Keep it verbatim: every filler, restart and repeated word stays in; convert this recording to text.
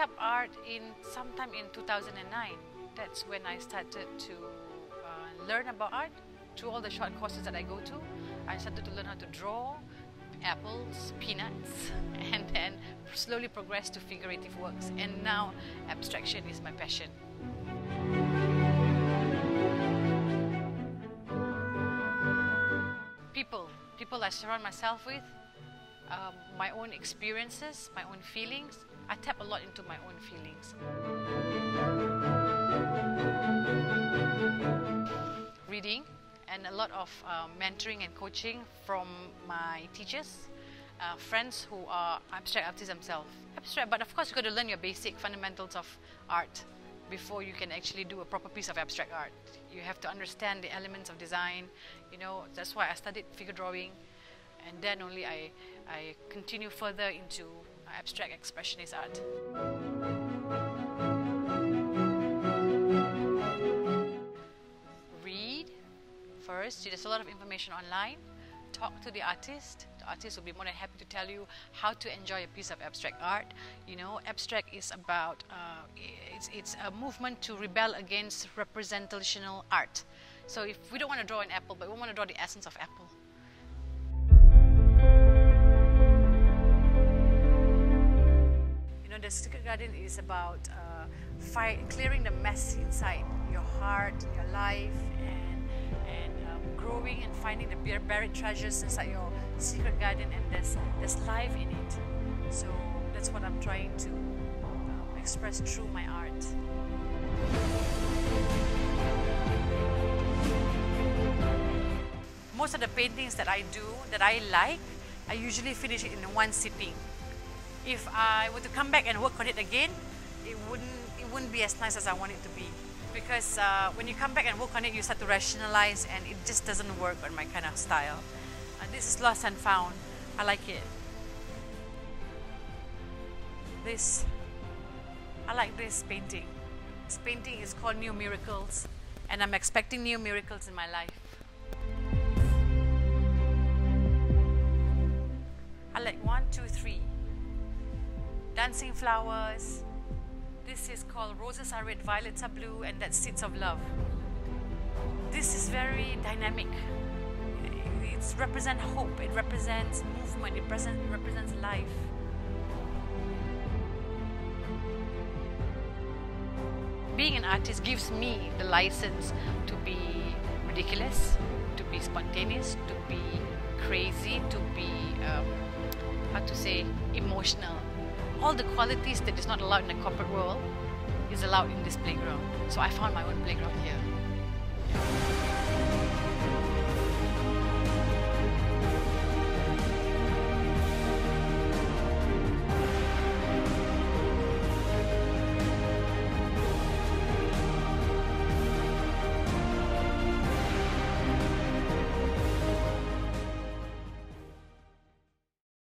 up art in sometime in two thousand nine. That's when I started to uh, learn about art. Through all the short courses that I go to, I started to learn how to draw apples, peanuts, and then slowly progressed to figurative works. And now abstraction is my passion. People, people I surround myself with, um, my own experiences, my own feelings. I tap a lot into my own feelings. Reading and a lot of uh, mentoring and coaching from my teachers, uh, friends who are abstract artists themselves. Abstract, but of course you've got to learn your basic fundamentals of art before you can actually do a proper piece of abstract art. You have to understand the elements of design, you know, that's why I studied figure drawing, and then only I, I continue further into abstract expressionist art. Read first, there's a lot of information online. Talk to the artist. The artist will be more than happy to tell you how to enjoy a piece of abstract art. You know, abstract is about, uh, it's, it's a movement to rebel against representational art. So if we don't want to draw an apple, but we want to draw the essence of apple. You know, The Secret Garden is about uh, fight, clearing the mess inside your heart, your life, and, and growing and finding the buried treasures inside your secret garden, and there's, there's life in it. So that's what I'm trying to um, express through my art. Most of the paintings that I do, that I like, I usually finish it in one sitting. If I were to come back and work on it again, it wouldn't, it wouldn't be as nice as I want it to be. Because uh, when you come back and work on it, you start to rationalize, and it just doesn't work on my kind of style. Uh, this is lost and found. I like it. This. I like this painting. This painting is called New Miracles, and I'm expecting new miracles in my life. I like one, two, three. Dancing flowers. This is called Roses Are Red, Violets Are Blue, and that's Seeds of Love. This is very dynamic. It represents hope, it represents movement, it represents life. Being an artist gives me the license to be ridiculous, to be spontaneous, to be crazy, to be, um, how to say, emotional. All the qualities that is not allowed in the corporate world is allowed in this playground. So I found my own playground here.